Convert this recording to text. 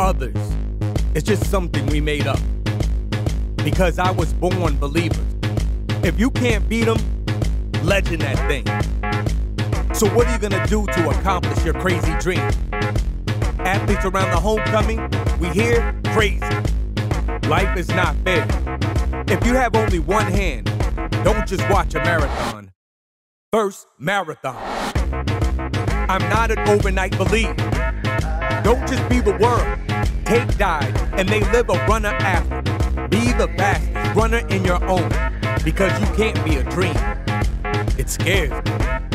others. It's just something we made up. Because I was born believers. If you can't beat them, legend that thing. So what are you gonna do to accomplish your crazy dream? Athletes around the homecoming, we hear crazy. Life is not fair. If you have only one hand, don't just watch a marathon. First, marathon. I'm not an overnight believer. Don't just be the world. Take died, and they live a runner after. Be the fastest runner in your own, because you can't be a dream. It scares me.